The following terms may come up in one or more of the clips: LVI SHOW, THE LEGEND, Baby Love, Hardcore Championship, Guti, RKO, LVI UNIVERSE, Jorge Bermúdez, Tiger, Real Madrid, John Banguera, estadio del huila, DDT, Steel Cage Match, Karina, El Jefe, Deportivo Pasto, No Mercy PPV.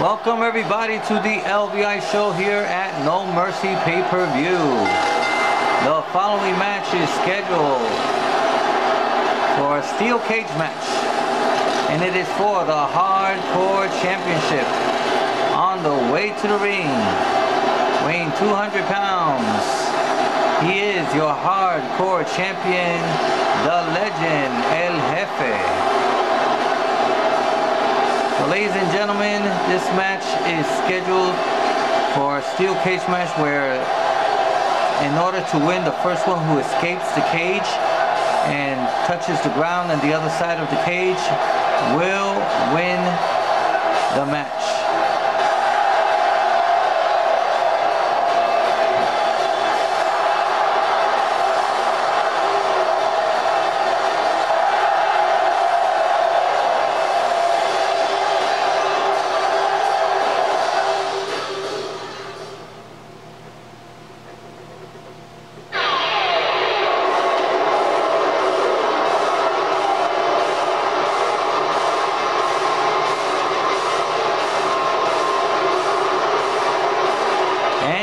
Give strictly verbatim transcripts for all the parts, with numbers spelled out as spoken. Welcome everybody to the L V I show here at No Mercy pay-per-view. The following match is scheduled for a steel cage match, and it is for the Hardcore Championship. On the way to the ring, weighing two hundred pounds, he is your Hardcore Champion, the legend, El Jefe. So ladies and gentlemen, this match is scheduled for a steel cage match where in order to win, the first one who escapes the cage and touches the ground on the other side of the cage will win the match.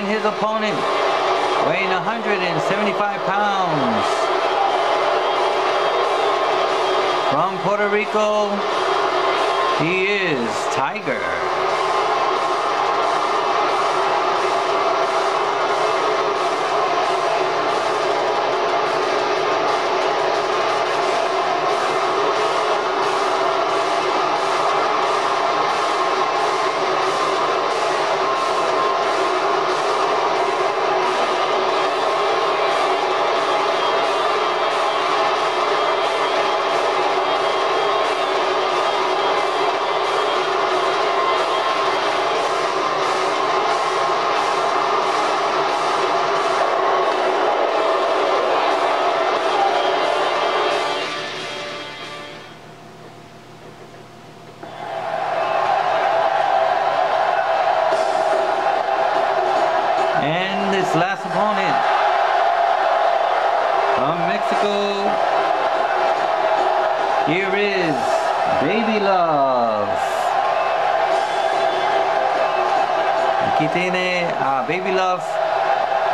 His opponent, weighing one hundred seventy-five pounds, from Puerto Rico, he is Tiger. Last opponent from Mexico, here is Baby Love. Aquí tiene a Baby Love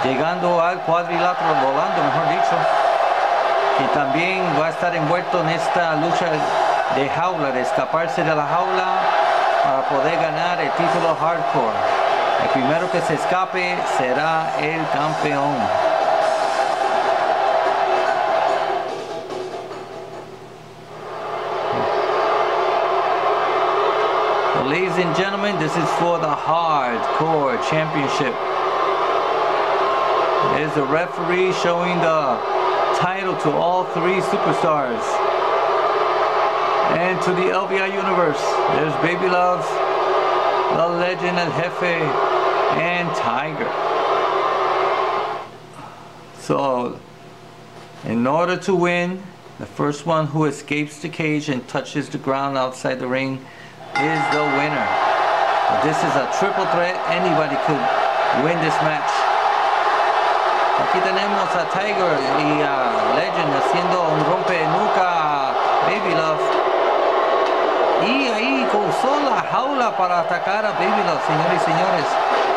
llegando al cuadrilátero, volando mejor dicho, que también va a estar envuelto en esta lucha de jaula, de escaparse de la jaula para poder ganar el título Hardcore. El primero que se escape será el campeón. Well, ladies and gentlemen, this is for the Hardcore Championship. There's the referee showing the title to all three superstars. And to the L B I Universe, there's Baby Love, the legend, El Jefe, and Tiger. So, in order to win, the first one who escapes the cage and touches the ground outside the ring is the winner. But this is a triple threat. Anybody could win this match. Aquí tenemos a Tiger y a Legend haciendo un rompe nuca, Baby Love. Y ahí cruzó la jaula para atacar a Baby Love, señores y señores.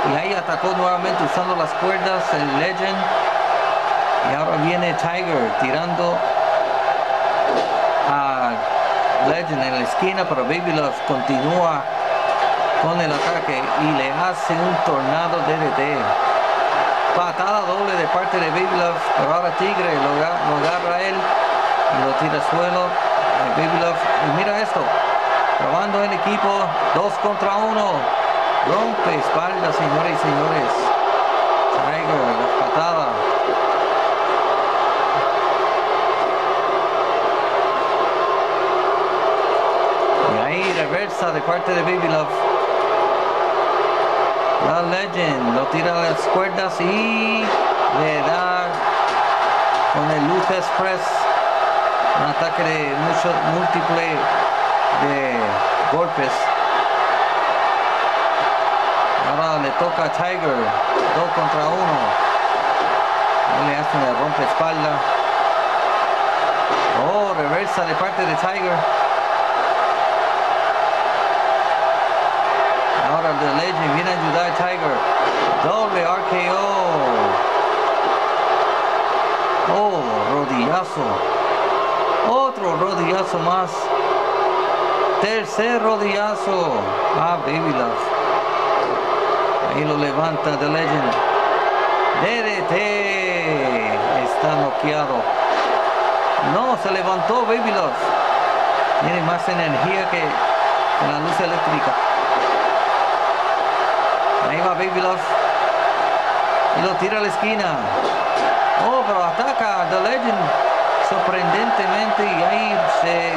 Y ahí atacó nuevamente usando las cuerdas el Legend. Y ahora viene Tiger tirando a Legend en la esquina, pero Baby Love continúa con el ataque y le hace un tornado D D T. Patada doble de parte de Baby Love, pero ahora Tigre lo agarra a él y lo tira al suelo. Baby Love, y mira esto. Probando el equipo, dos contra uno, rompe espalda, señores y señores. Tiger, la patada. Y ahí reversa de parte de Baby Love. La Legend lo tira a las cuerdas y le da con el Lucas Press. Un ataque de mucho, múltiple de golpes. Ahora le toca a Tiger, dos contra uno. Ahí le hace una rompe espalda. Oh, reversa de parte de Tiger. Ahora ahora The Legend viene a ayudar a Tiger. Doble R K O. Oh, rodillazo. Otro rodillazo más. Tercer rodillazo. Ah, Baby Love. Ahí lo levanta The Legend. D D T. Está noqueado. No, se levantó Baby Love. Tiene más energía que en la luz eléctrica. Ahí va Baby Love y lo tira a la esquina. Oh, pero ataca a The Legend sorprendentemente, y ahí se,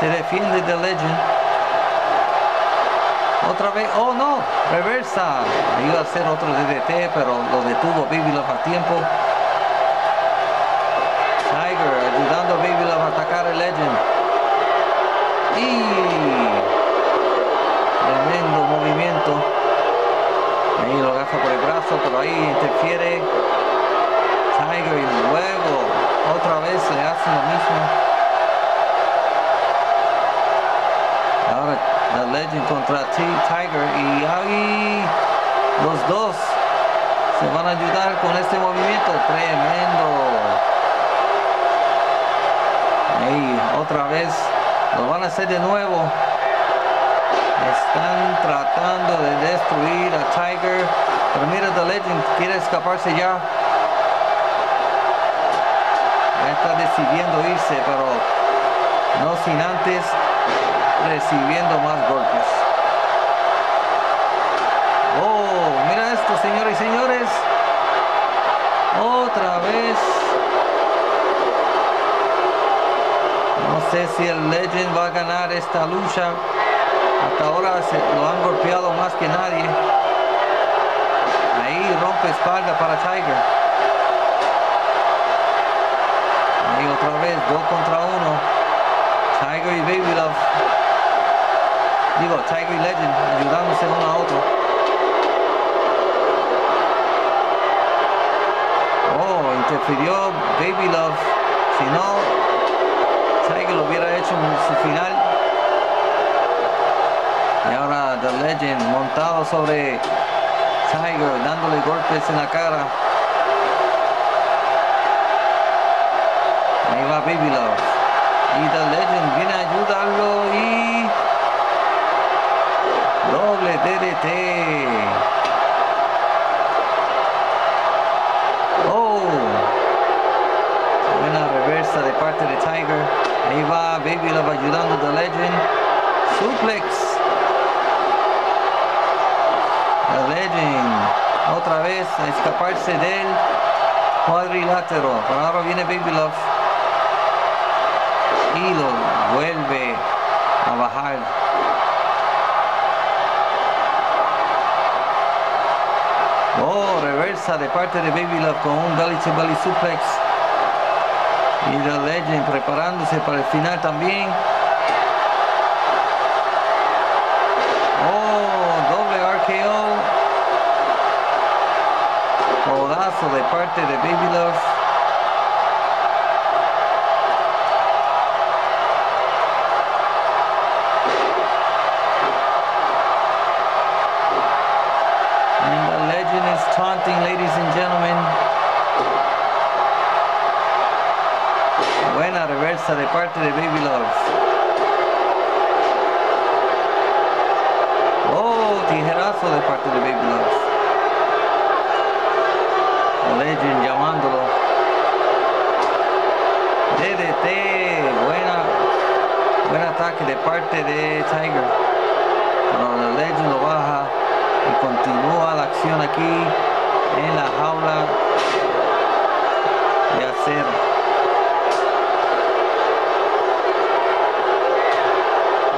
se defiende The Legend. Otra vez, oh no, reversa. Iba a hacer otro D D T, pero lo detuvo Baby Love a tiempo. Tiger ayudando a Baby Love a atacar a Legend. Y tremendo movimiento. Ahí lo agaja por el brazo, pero ahí interfiere Tiger y luego otra vez le hace lo mismo. Ahora The Legend contra T Tiger, y ahí los dos se van a ayudar con este movimiento tremendo. Ahí otra vez lo van a hacer de nuevo. Están tratando de destruir a Tiger, pero mira, The Legend quiere escaparse ya. Ya está decidiendo irse, pero no sin antes recibiendo más golpes. Oh, mira esto, señores y señores. Otra vez. No sé si el Legend va a ganar esta lucha. Hasta ahora se lo han golpeado más que nadie. Ahí rompe espalda para Tiger. Ahí otra vez, dos contra uno. Tiger y Baby Love. Digo, Tiger y Legend ayudándose uno a otro. Oh, interfirió Baby Love. Si no, Tiger lo hubiera hecho en su final. Y ahora The Legend montado sobre Tiger, dándole golpes en la cara. Ahí va Baby Love. Y The Legend viene a ayudarlo y... doble D D T. Oh. Buena reversa de parte de Tiger. Ahí va Baby Love ayudando a The Legend. Suplex. The Legend otra vez a escaparse del cuadrilátero, pero ahora viene Baby Love y lo vuelve a bajar. Oh, reversa de parte de Baby Love con un belly to belly suplex, y The Legend preparándose para el final también. De parte de Baby Love. And The Legend is taunting, ladies and gentlemen. Buena reversa de parte de Baby Love. Oh, tijerazo de parte de Baby Love. Legend llamándolo D D T. buena buen ataque de parte de Tiger, pero The Legend lo baja y continúa la acción aquí en la jaula de acero.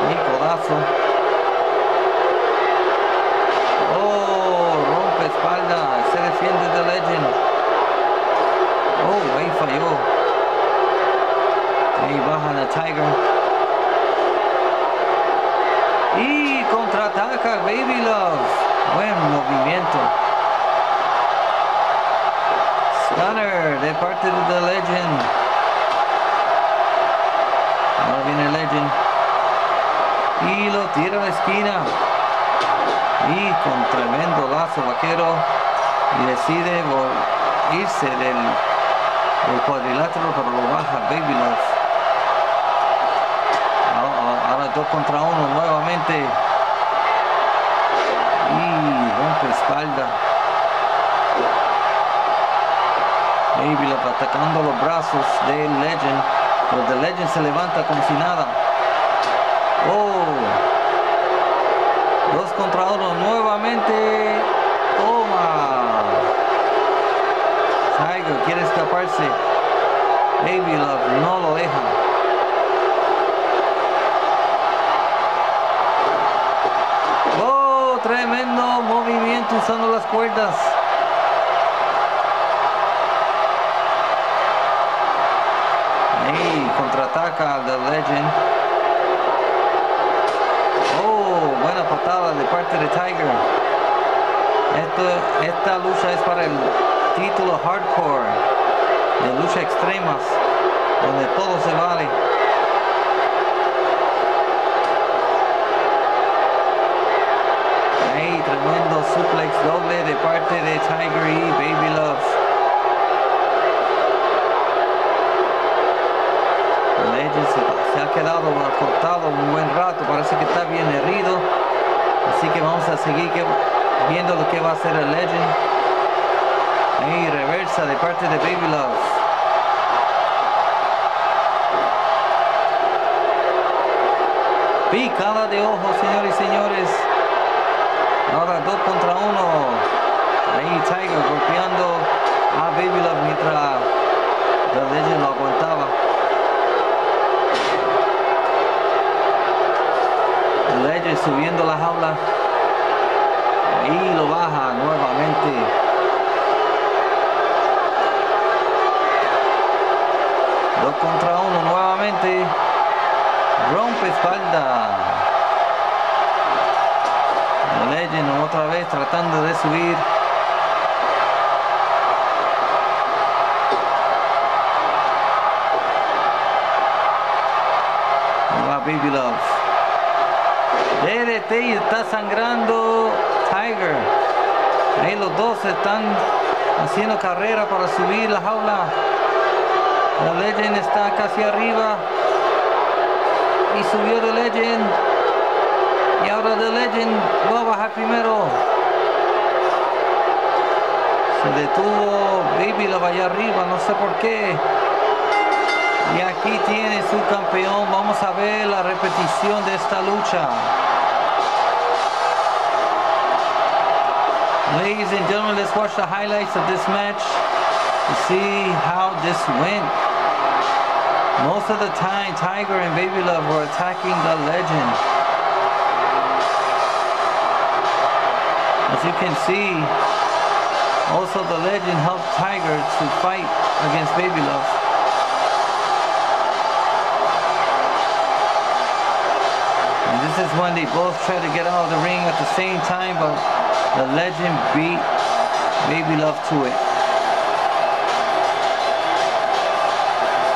Y codazo. Oh, rompe espalda, se defiende The Legend. Oh, ahí falló. Ahí bajan a Tiger. Y contraataca Baby Love. Buen movimiento. Stunner de parte de The Legend. Ahora viene Legend. Y lo tira a la esquina. y con tremendo lazo vaquero, y decide irse del, del cuadrilátero, pero lo baja Baby Love. Ahora dos contra uno nuevamente, y rompe espalda. Baby Love atacando los brazos del Legend, pero The Legend se levanta como si nada. Oh, dos contra uno nuevamente. Toma. Tiger quiere escaparse. Baby Love no lo deja. Oh, tremendo movimiento usando las cuerdas. Hey, contraataca al The Legend. Oh, buena patada de parte de Tiger. Esto, esta lucha es para el título Hardcore, de lucha extremas, donde todo se vale. Hey, tremendo suplex doble de parte de Tiger y Baby Love. Se ha quedado cortado un buen rato, parece que está bien herido, así que vamos a seguir que, viendo lo que va a hacer el Legend. Y reversa de parte de Baby Love. Picada de ojo, señores y señores. Ahora dos contra uno. Ahí Tiger golpeando a Baby Love mientras el Legend lo aguantaba. Legend subiendo la jaula y lo baja nuevamente. Dos contra uno nuevamente. Rompe espalda. Legend otra vez tratando de subir. Va Baby Love. D D T y está sangrando Tiger. Ahí los dos están haciendo carrera para subir la jaula. La Legend está casi arriba. Y subió The Legend. Y ahora The Legend va a bajar primero. Se detuvo Baby Love allá arriba, no sé por qué. Y aquí tiene su campeón. Vamos a ver la repetición de esta lucha. Ladies and gentlemen, let's watch the highlights of this match to see how this went. Most of the time, Tiger and Baby Love were attacking the Legend. As you can see, also the Legend helped Tiger to fight against Baby Love. This is when they both try to get out of the ring at the same time, but the Legend beat Baby Love to it.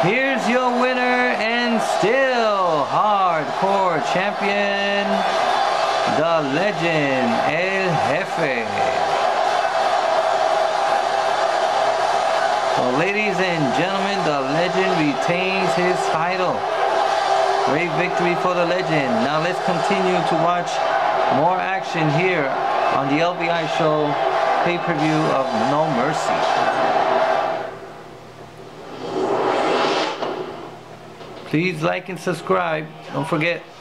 Here's your winner and still Hardcore Champion, The Legend, El Jefe. So ladies and gentlemen, The Legend retains his title. Great victory for The Legend. Now let's continue to watch more action here on the L V I Show pay-per-view of No Mercy. Please like and subscribe. Don't forget.